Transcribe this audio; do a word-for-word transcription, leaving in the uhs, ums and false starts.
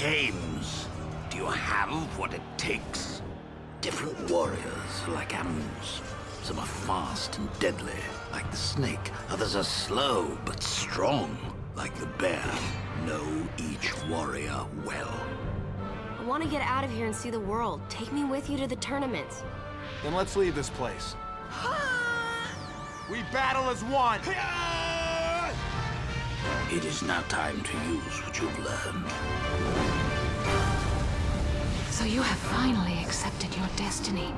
games. Do you have what it takes? Different warriors are like animals. Some are fast and deadly, like the snake. Others are slow but strong, like the bear. Know each warrior well. I want to get out of here and see the world. Take me with you to the tournaments. Then let's leave this place. We battle as one! It is now time to use what you've learned. So you have finally accepted your destiny.